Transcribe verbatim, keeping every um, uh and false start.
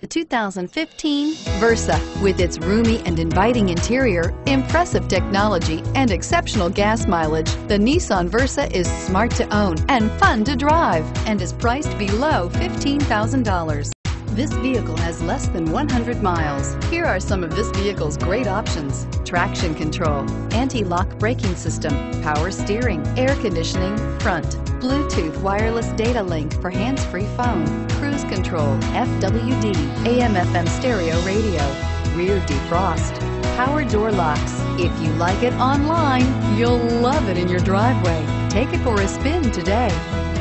The two thousand fifteen Versa, with its roomy and inviting interior, impressive technology, and exceptional gas mileage, the Nissan Versa is smart to own and fun to drive and is priced below fifteen thousand dollars. This vehicle has less than one hundred miles. Here are some of this vehicle's great options: traction control, anti-lock braking system, power steering, air conditioning, front, Bluetooth wireless data link for hands-free phone, cruise control, F W D, A M F M stereo radio, rear defrost, power door locks. If you like it online, you'll love it in your driveway. Take it for a spin today.